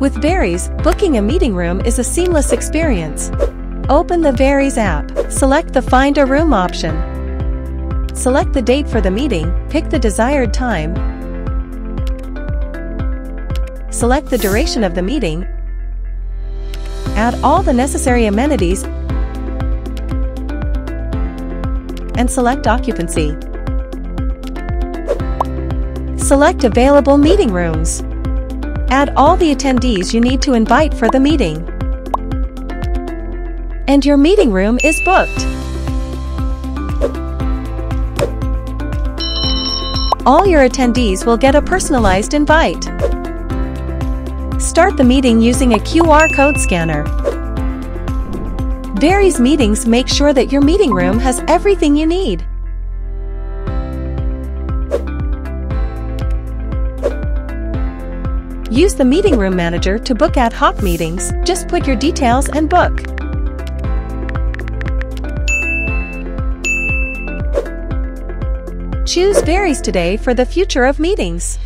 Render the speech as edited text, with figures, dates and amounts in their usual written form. With Veris, booking a meeting room is a seamless experience. Open the Veris app, select the Find a Room option. Select the date for the meeting, pick the desired time. Select the duration of the meeting. Add all the necessary amenities and select occupancy. Select available meeting rooms. Add all the attendees you need to invite for the meeting. And your meeting room is booked. All your attendees will get a personalized invite. Start the meeting using a QR code scanner. Veris Meetings make sure that your meeting room has everything you need. Use the meeting room manager to book ad hoc meetings. Just put your details and book. Choose Veris today for the future of meetings.